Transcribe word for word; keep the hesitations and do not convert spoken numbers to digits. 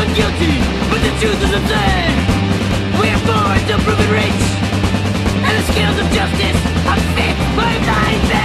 proven guilty, but the truth is absurd. We are born to proven rich, and the scales of justice are fit by blind men.